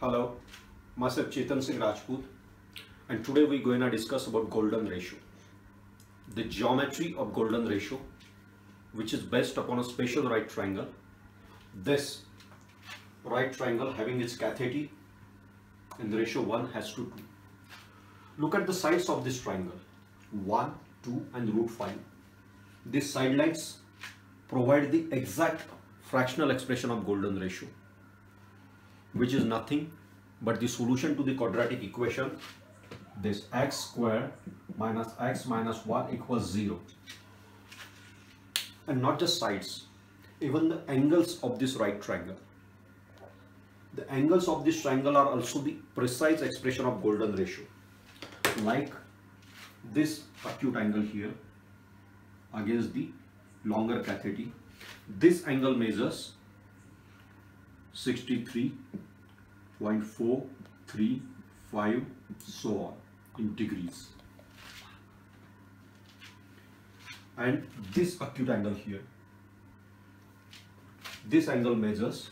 Hello, myself Chetan Singh Rajput, and today we're going to discuss about golden ratio, the geometry of golden ratio, which is based upon a special right triangle. This right triangle having its catheti and the ratio 1:2. Look at the sides of this triangle, 1, 2 and root 5. These side lines provide the exact fractional expression of golden ratio, which is nothing but the solution to the quadratic equation, this x square minus x minus 1 equals 0. And not just sides, even the angles of this right triangle. The angles of this triangle are also the precise expression of golden ratio. Like this acute angle here against the longer catheti. This angle measures 63.435, so on in degrees, and this acute angle here, this angle measures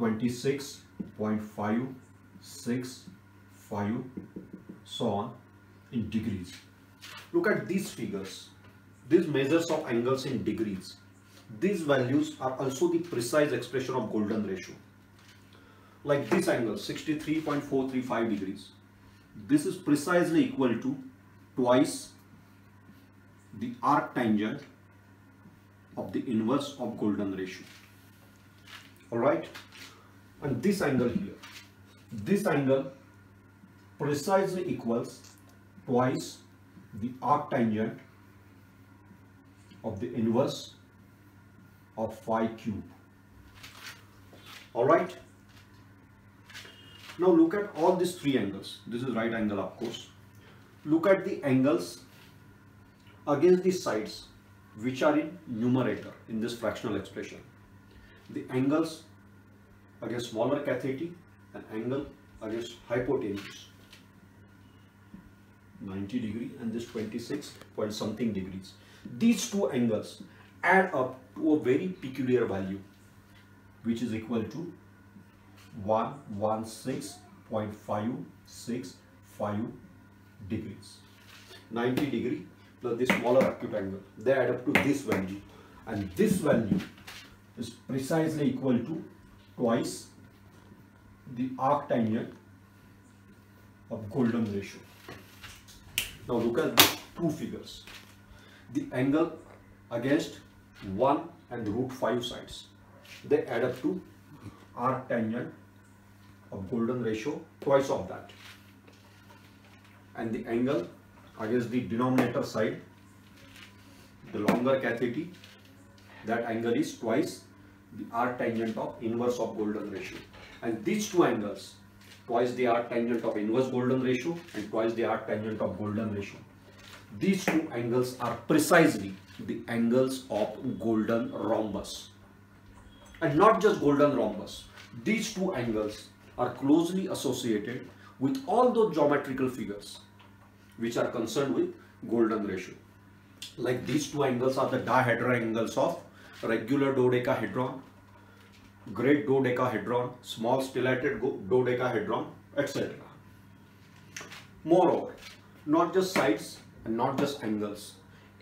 26.565, so on in degrees. Look at these figures, these measures of angles in degrees. These values are also the precise expression of golden ratio. Like this angle, 63.435 degrees. This is precisely equal to twice the arc tangent of the inverse of golden ratio. Alright? And this angle here, this angle precisely equals twice the arc tangent of the inverse of phi cube. Alright, now look at all these three angles. This is right angle, of course. Look at the angles against the sides which are in numerator in this fractional expression. The angles against smaller catheti and angle against hypotenuse, 90 degree and this 26 point something degrees. These two angles add up to a very peculiar value, which is equal to 116.565 degrees. 90 degree plus this smaller acute angle, they add up to this value, and this value is precisely equal to twice the arc tangent of golden ratio. Now look at these two figures, the angle against 1 and root 5 sides, they add up to arc tangent of golden ratio, twice of that, and the angle against the denominator side, the longer catheti, that angle is twice the arc tangent of inverse of golden ratio. And these two angles, twice the arc tangent of inverse golden ratio and twice the arc tangent of golden ratio, these two angles are precisely the angles of golden rhombus. And not just golden rhombus, these two angles are closely associated with all those geometrical figures which are concerned with golden ratio. Like these two angles are the dihedral angles of regular dodecahedron, great dodecahedron, small stellated dodecahedron, etc. Moreover, not just sides and not just angles,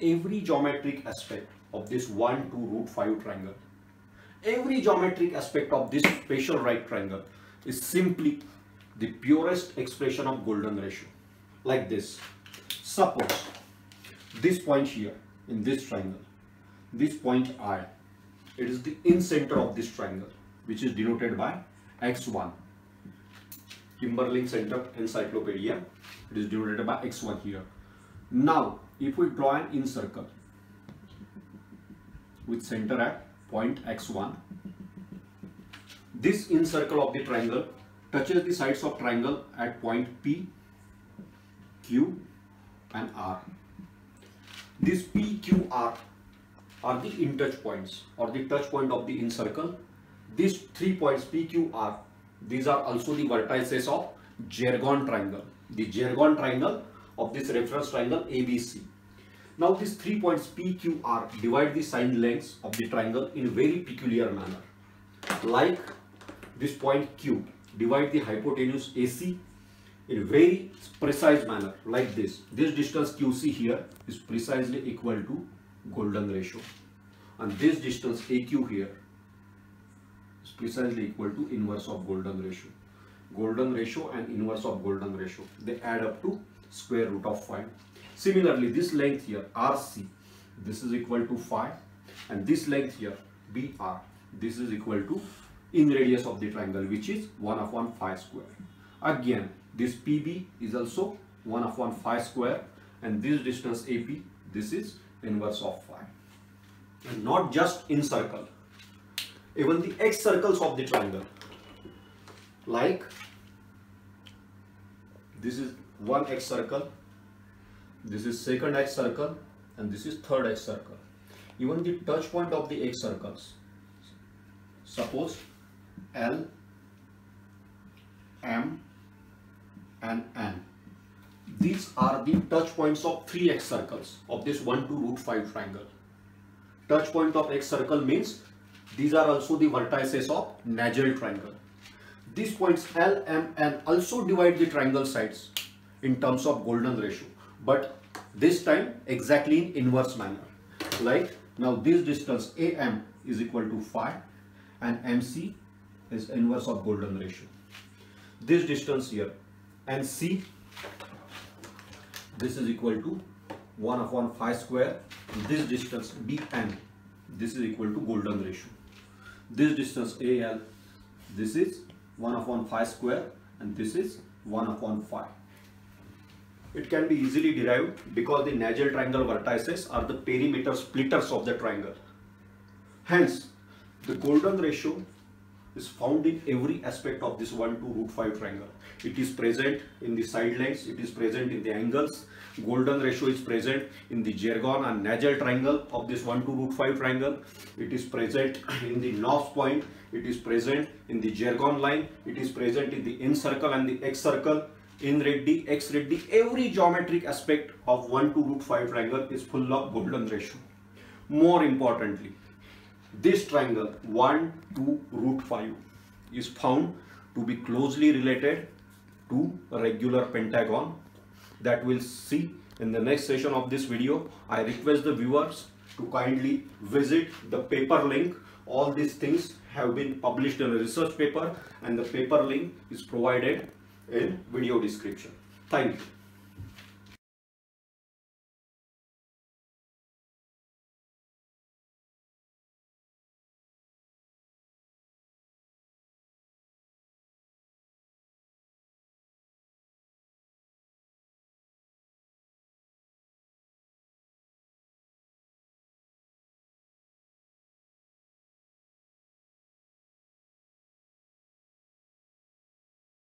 every geometric aspect of this 1, 2, root 5 triangle, every geometric aspect of this special right triangle is simply the purest expression of golden ratio. Like this, suppose this point here in this triangle, this point I, it is the incenter of this triangle, which is denoted by x1. Kimberling Center Encyclopedia, it is denoted by x1 here. Now, if we draw an incircle with center at point x1, this incircle of the triangle touches the sides of triangle at point P, Q and R. These P, Q, R are the intertouch points or the touch point of the incircle. These 3 points P, Q, R, these are also the vertices of Gergonne triangle, the Gergonne triangle of this reference triangle ABC. Now these 3 points P, Q, R divide the side lengths of the triangle in a very peculiar manner. Like this point Q, divide the hypotenuse AC in a very precise manner like this. This distance QC here is precisely equal to golden ratio, and this distance AQ here is precisely equal to inverse of golden ratio and inverse of golden ratio. They add up to square root of phi. Similarly, this length here RC, this is equal to phi, and this length here BR, this is equal to inradius of the triangle, which is 1 upon phi square. Again, this PB is also 1 upon phi square, and this distance AP, this is inverse of phi. And not just incircle, even the excircles of the triangle, like this is one excircle, this is second excircle, and this is third excircle. Even the touch point of the excircles, suppose L, M and N, these are the touch points of three excircles of this 1 to √5 triangle. Touch point of excircle means these are also the vertices of Nagel triangle. These points L, M, N also divide the triangle sides in terms of golden ratio, but this time exactly in inverse manner. Like now, this distance AM is equal to phi, and MC is inverse of golden ratio. This distance here NC, this is equal to 1 upon phi square. This distance BN, this is equal to golden ratio. This distance AL, this is 1 upon phi square, and this is 1 upon phi. It can be easily derived because the Nagel triangle vertices are the perimeter splitters of the triangle. Hence, the golden ratio is found in every aspect of this 1 to √5 triangle. It is present in the side lengths, it is present in the angles. Golden ratio is present in the Gergonne and Nagel triangle of this 1 to √5 triangle. It is present in the nobs point. It is present in the Gergonne line. It is present in the incircle and the excircle. In red D, X red D, every geometric aspect of 1 to √5 triangle is full of golden ratio. More importantly, this triangle 1 to √5 is found to be closely related to a regular pentagon that we'll see in the next session of this video. I request the viewers to kindly visit the paper link. All these things have been published in a research paper, and the paper link is provided in video description. Thank you.